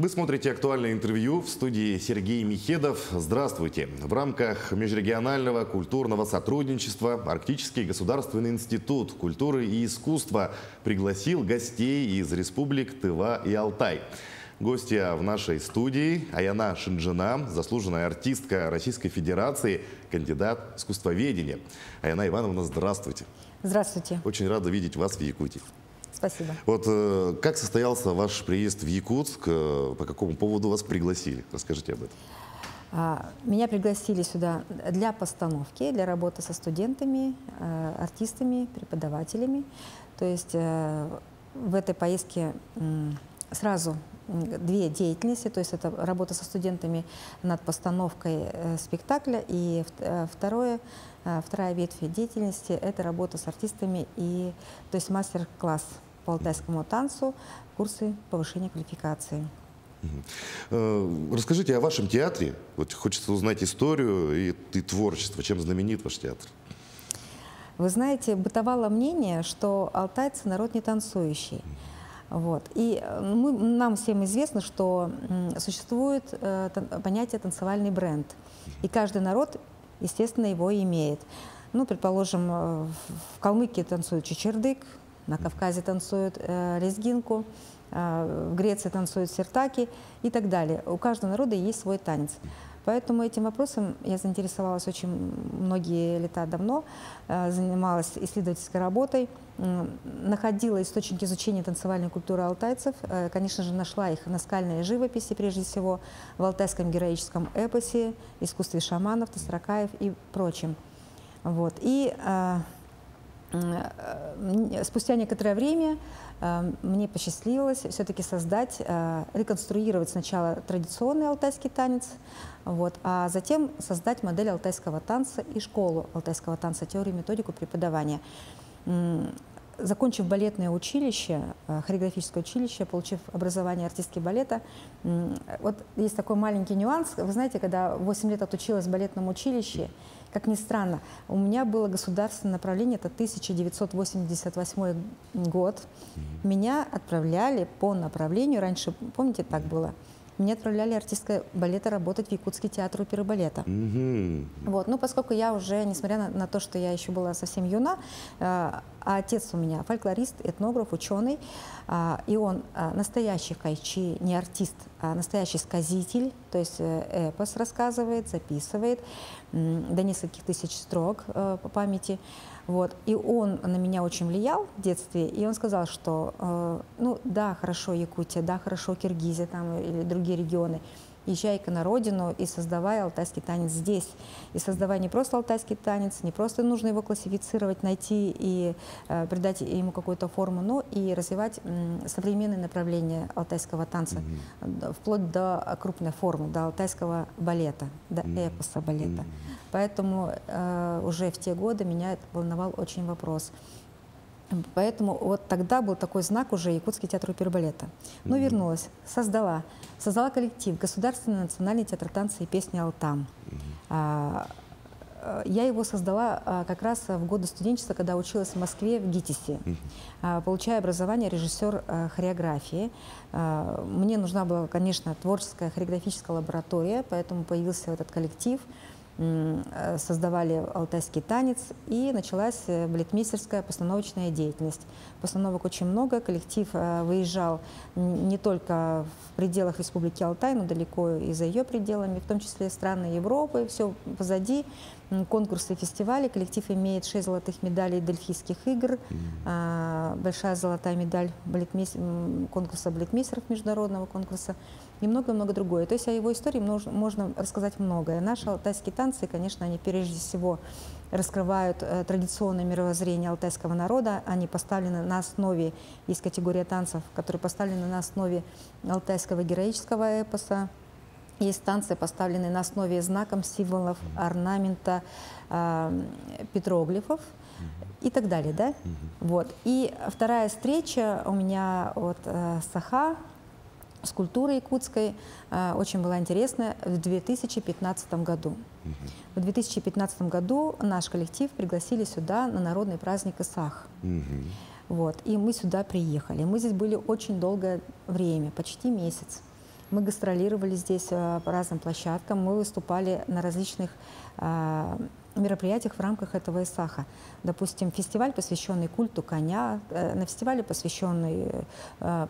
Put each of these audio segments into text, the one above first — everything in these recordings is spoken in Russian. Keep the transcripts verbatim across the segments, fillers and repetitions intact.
Вы смотрите актуальное интервью, в студии Сергей Михедов. Здравствуйте. В рамках межрегионального культурного сотрудничества Арктический государственный институт культуры и искусства пригласил гостей из республик Тыва и Алтай. Гостья в нашей студии Айана Шинжина, заслуженная артистка Российской Федерации, кандидат искусствоведения. Айана Ивановна, здравствуйте. Здравствуйте. Очень рада видеть вас в Якутии. Спасибо. Вот э, как состоялся ваш приезд в Якутск? Э, по какому поводу вас пригласили? Расскажите об этом. Меня пригласили сюда для постановки, для работы со студентами, э, артистами, преподавателями. То есть э, в этой поездке э, сразу... две деятельности, то есть это работа со студентами над постановкой спектакля, и второе, вторая ветвь деятельности – это работа с артистами, и, то есть мастер-класс по алтайскому танцу, курсы повышения квалификации. Расскажите о вашем театре. Вот хочется узнать историю и, и творчество. Чем знаменит ваш театр? Вы знаете, бытовало мнение, что алтайцы – народ не танцующий. Вот. И мы, нам всем известно, что существует э, понятие «танцевальный бренд». И каждый народ, естественно, его имеет. Ну, предположим, в Калмыкии танцуют чечердык, на Кавказе танцуют э, лезгинку, э, в Греции танцуют сертаки и так далее. У каждого народа есть свой танец. Поэтому этим вопросом я заинтересовалась очень многие лета давно, занималась исследовательской работой, находила источники изучения танцевальной культуры алтайцев, конечно же, нашла их в наскальной живописи, прежде всего, в алтайском героическом эпосе, искусстве шаманов, тасаракаев и прочем. Вот. И спустя некоторое время мне посчастливилось все-таки создать, реконструировать сначала традиционный алтайский танец, вот, а затем создать модель алтайского танца и школу алтайского танца, теорию, методику преподавания. Закончив балетное училище, хореографическое училище, получив образование артистки балета, вот есть такой маленький нюанс. Вы знаете, когда восемь лет отучилась в балетном училище, как ни странно, у меня было государственное направление, это тысяча девятьсот восемьдесят восьмой год. Меня отправляли по направлению, раньше, помните, так было, меня отправляли артисткой балета работать в Якутский театр оперы и балета. Mm-hmm. Вот. Ну, поскольку я уже, несмотря на, на то, что я еще была совсем юна, э, а отец у меня фольклорист, этнограф, ученый, э, и он э, настоящий кайчи, не артист, а настоящий сказитель, то есть э, эпос рассказывает, записывает, э, до нескольких тысяч строк э, по памяти. Вот. И он на меня очень влиял в детстве, и он сказал, что э, ну да, хорошо Якутия, да, хорошо Киргизия там, или другие регионы, езжай-ка на родину и создавай алтайский танец здесь. И создавай не просто алтайский танец, не просто нужно его классифицировать, найти и э, придать ему какую-то форму, но и развивать э, современные направления алтайского танца, mm-hmm. вплоть до крупной формы, до алтайского балета, до mm-hmm. эпоса балета. Поэтому э, уже в те годы меня волновал очень вопрос. Поэтому вот тогда был такой знак уже Якутский театр оперы и балета. Но mm-hmm. вернулась, создала. Создала коллектив Государственный национальный театр танца и песни «Алтам». Mm-hmm. а, я его создала а, как раз в годы студенчества, когда училась в Москве в ГИТИСе, mm-hmm. а, получая образование режиссер а, хореографии. А, мне нужна была, конечно, творческая хореографическая лаборатория, поэтому появился этот коллектив. Создавали алтайский танец, и началась балетмейстерская постановочная деятельность. Постановок очень много, коллектив выезжал не только в пределах Республики Алтай, но далеко и за ее пределами, в том числе страны Европы, все позади, конкурсы и фестивали. Коллектив имеет шесть золотых медалей Дельфийских игр, большая золотая медаль конкурса балетмейстеров международного конкурса, и много-много другое. То есть о его истории можно рассказать многое. Наши алтайские танцы, конечно, они прежде всего раскрывают э, традиционное мировоззрение алтайского народа. Они поставлены на основе, есть категория танцев, которые поставлены на основе алтайского героического эпоса. Есть танцы, поставленные на основе знаков, символов, орнамента, э, петроглифов. И так далее, да? Вот. И вторая встреча у меня от э, Саха, с культурой якутской очень была интересная в две тысячи пятнадцатом году. В две тысячи пятнадцатом году наш коллектив пригласили сюда на народный праздник Исах. Mm-hmm. Вот, и мы сюда приехали. Мы здесь были очень долгое время, почти месяц. Мы гастролировали здесь по разным площадкам, мы выступали на различных мероприятиях в рамках этого Исаха. Допустим, фестиваль, посвященный культу коня, на фестивале, посвященный,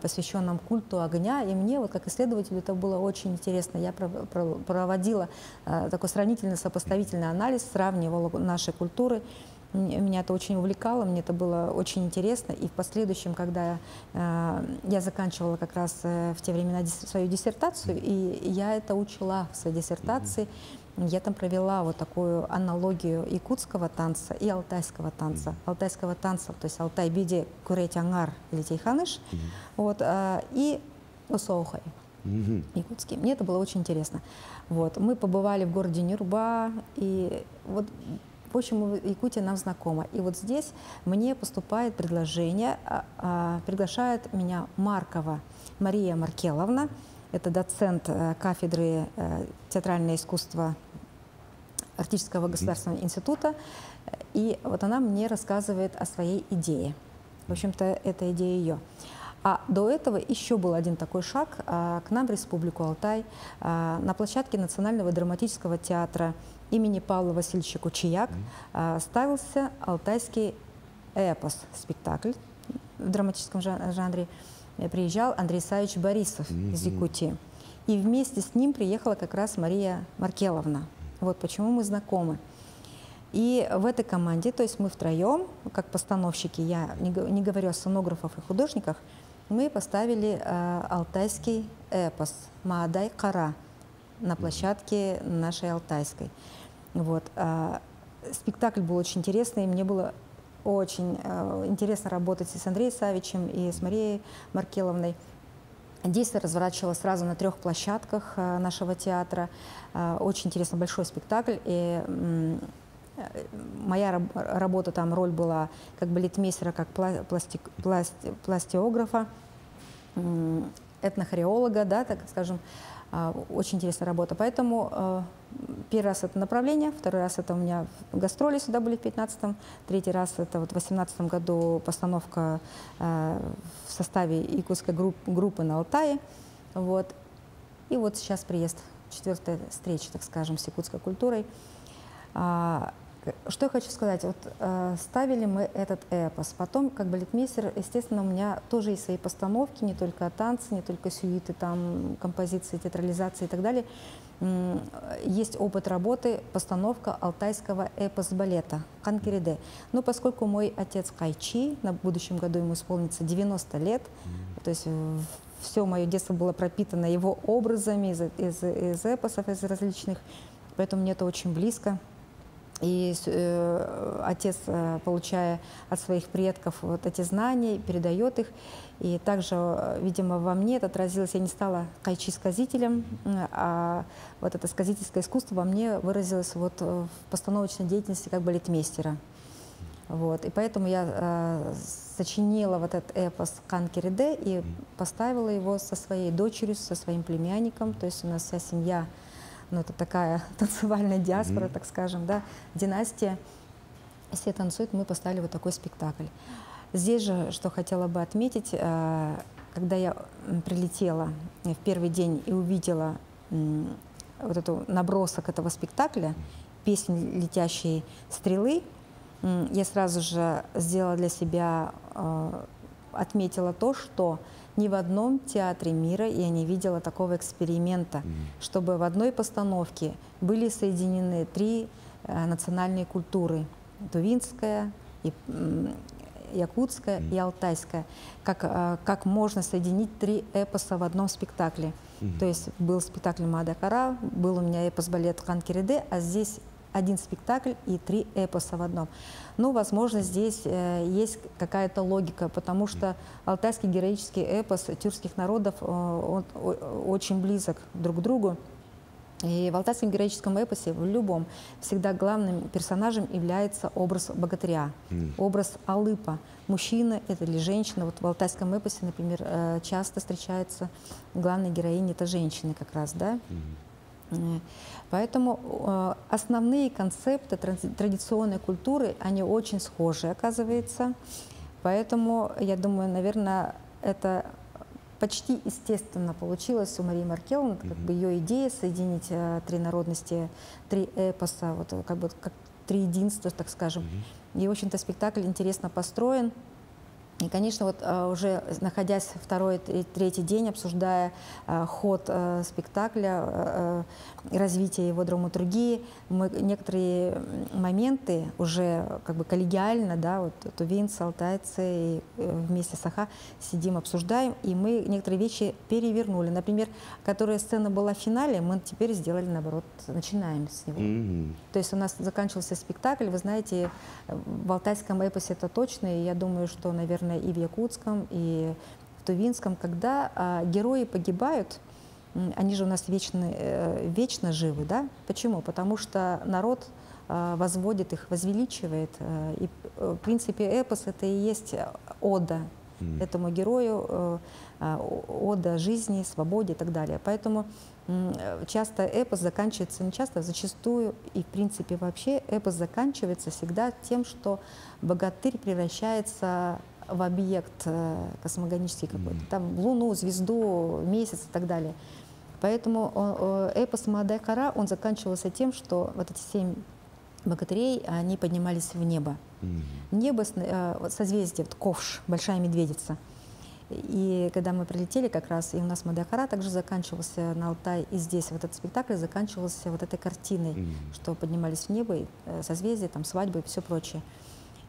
посвященном культу огня. И мне, вот как исследователю, это было очень интересно. Я проводила такой сравнительно-сопоставительный анализ, сравнивала наши культуры. Меня это очень увлекало, мне это было очень интересно. И в последующем, когда э, я заканчивала как раз э, в те времена дис свою диссертацию, и я это учила в своей диссертации, mm-hmm. я там провела вот такую аналогию якутского танца и алтайского танца. Mm-hmm. Алтайского танца, то есть алтай-биде куреть-ангар или тейханыш, mm-hmm. вот, э, и усоухай. Mm-hmm. Якутский. Мне это было очень интересно. Вот. Мы побывали в городе Нюрба, и вот... В общем, Якутия нам знакома. И вот здесь мне поступает предложение, приглашает меня Маркова Мария Маркеловна, это доцент кафедры театральное искусство Арктического государственного института. И вот она мне рассказывает о своей идее. В общем-то, это идея ее. А до этого еще был один такой шаг к нам в Республику Алтай на площадке Национального драматического театра имени Павла Васильевича Кучияк ставился алтайский эпос, спектакль в драматическом жанре. Приезжал Андрей Савич Борисов mm-hmm. из Якутии. И вместе с ним приехала как раз Мария Маркеловна. Вот почему мы знакомы. И в этой команде, то есть мы втроем, как постановщики, я не говорю о сценографах и художниках, мы поставили э, алтайский эпос «Маадай-кара» на площадке нашей алтайской. Вот. Э, спектакль был очень интересный, и мне было очень э, интересно работать и с Андреем Савичем, и с Марией Маркеловной. Действие разворачивалось сразу на трех площадках э, нашего театра. Э, очень интересный большой спектакль. И, э, моя работа, там роль была как бы балетмейстера, как пластик, пласт, пластиографа, этнохореолога, да, так скажем, очень интересная работа. Поэтому первый раз это направление, второй раз это у меня гастроли сюда были в пятнадцатом, третий раз это вот в восемнадцатом году постановка в составе якутской группы на Алтае. Вот. И вот сейчас приезд, четвертая встреча, так скажем, с якутской культурой. Что я хочу сказать, вот ставили мы этот эпос, потом как балетмейстер, естественно, у меня тоже есть свои постановки, не только танцы, не только сюиты, там, композиции, театрализации и так далее. Есть опыт работы, постановка алтайского эпос-балета «Канкериде». Но поскольку мой отец кайчи, на будущем году ему исполнится девяносто лет, то есть все мое детство было пропитано его образами из, из, из эпосов, из различных, поэтому мне это очень близко. И э, отец, получая от своих предков вот эти знания, передает их. И также, видимо, во мне это отразилось. Я не стала кайчи-сказителем, а вот это сказительское искусство во мне выразилось вот в постановочной деятельности как балетмейстера. Вот. И поэтому я э, сочинила вот этот эпос «Канкериде» и поставила его со своей дочерью, со своим племянником. То есть у нас вся семья... Ну, это такая танцевальная диаспора, mm-hmm. так скажем, да, династия. Все танцуют, мы поставили вот такой спектакль. Здесь же, что хотела бы отметить, когда я прилетела в первый день и увидела вот эту набросок этого спектакля, песнь «Летящие стрелы», я сразу же сделала для себя, отметила то, что ни в одном театре мира я не видела такого эксперимента, mm. чтобы в одной постановке были соединены три э, национальные культуры – тувинская, и, э, якутская mm. и алтайская. Как, э, как можно соединить три эпоса в одном спектакле. Mm. То есть был спектакль «Маадай-кара», был у меня эпос-балет «Канкериде», а здесь один спектакль и три эпоса в одном. Ну, возможно, здесь э, есть какая-то логика, потому что алтайский героический эпос тюркских народов, э, он о, очень близок друг к другу. И в алтайском героическом эпосе, в любом, всегда главным персонажем является образ богатыря, mm. образ алыпа, мужчина это или женщина. Вот в алтайском эпосе, например, э, часто встречается главной героиней, это женщины как раз, да? Mm. Поэтому э, основные концепты традиционной культуры, они очень схожи, оказывается. Поэтому, я думаю, наверное, это почти естественно получилось у Марии Маркеловны, как бы ее идея соединить три народности, три эпоса, вот как бы как три единства, так скажем. И, в общем-то, спектакль интересно построен. И, конечно, вот уже находясь второй, третий день, обсуждая ход спектакля, развитие его драматургии, мы некоторые моменты уже как бы коллегиально, да, вот тувинцы, алтайцы, вместе с Аха сидим, обсуждаем, и мы некоторые вещи перевернули. Например, которая сцена была в финале, мы теперь сделали наоборот, начинаем с него. Mm-hmm. То есть у нас заканчивался спектакль, вы знаете, в алтайском эпосе это точно, и я думаю, что, наверное, и в якутском, и в тувинском, когда а, герои погибают, они же у нас вечны, э, вечно живы, да? Почему? Потому что народ а, возводит их, возвеличивает. А, и, в принципе, эпос — это и есть ода mm. этому герою, а, ода жизни, свободе и так далее. Поэтому часто эпос заканчивается, не часто, зачастую и в принципе вообще эпос заканчивается всегда тем, что богатырь превращается в объект космогонический какой-то, там луну, звезду, месяц и так далее. Поэтому эпос Маадай-кара, он заканчивался тем, что вот эти семь богатырей, они поднимались в небо. В небо, созвездие, вот ковш, большая медведица. И когда мы прилетели как раз, и у нас Маадай-кара также заканчивался на Алтае, и здесь вот этот спектакль заканчивался вот этой картиной, mm-hmm. что поднимались в небо, и созвездия, там свадьбы и все прочее.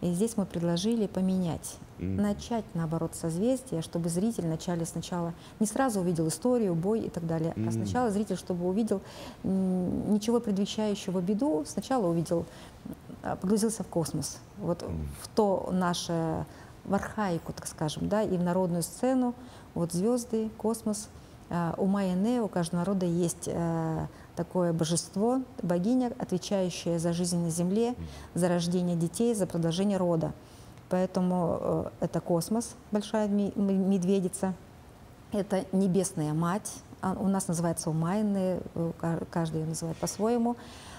И здесь мы предложили поменять, mm-hmm. начать наоборот созвездия, чтобы зритель вначале сначала не сразу увидел историю, бой и так далее, mm-hmm. а сначала зритель, чтобы увидел ничего предвещающего беду, сначала увидел, погрузился в космос, вот mm-hmm. в то наше... в архаику, так скажем, да, и в народную сцену, вот звезды, космос. У Умайная, у каждого народа есть такое божество, богиня, отвечающая за жизнь на земле, за рождение детей, за продолжение рода. Поэтому это космос, большая медведица, это небесная мать, у нас называется Умайная, каждый ее называет по-своему.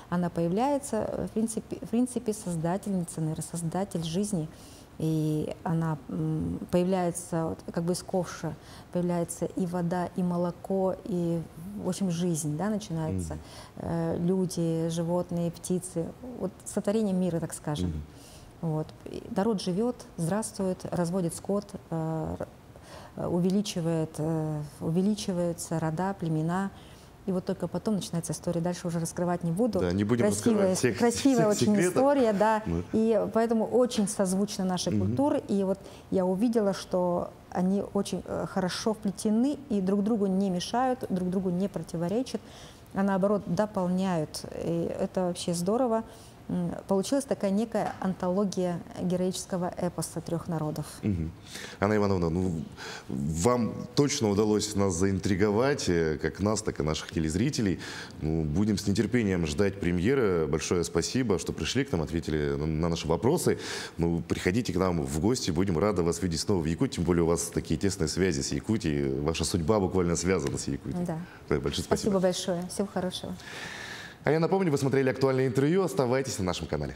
Она появляется, в принципе, в принципе создательница, наверное, создатель жизни. И она появляется как бы из ковша, появляется и вода, и молоко, и, в общем, жизнь, да, начинается. Mm-hmm. Люди, животные, птицы, вот сотворение мира, так скажем. Mm-hmm. Вот. Народ живет, здравствует, разводит скот, увеличивает, увеличиваются рода, племена. И вот только потом начинается история. Дальше уже раскрывать не буду. Да, не будем раскрывать всех, красивая всех очень секретов. История, да. Мы... И поэтому очень созвучна наша угу. культура. И вот я увидела, что они очень хорошо вплетены и друг другу не мешают, друг другу не противоречат, а наоборот дополняют. И это вообще здорово. Получилась такая некая антология героического эпоса трех народов. Угу. Анна Ивановна, ну, вам точно удалось нас заинтриговать, как нас, так и наших телезрителей. Ну, будем с нетерпением ждать премьеры. Большое спасибо, что пришли к нам, ответили на наши вопросы. Ну, приходите к нам в гости, будем рады вас видеть снова в Якутии. Тем более у вас такие тесные связи с Якутией. Ваша судьба буквально связана с Якутией. Да. Да, большое спасибо. Спасибо большое. Всего хорошего. А я напомню, вы смотрели актуальное интервью. Оставайтесь на нашем канале.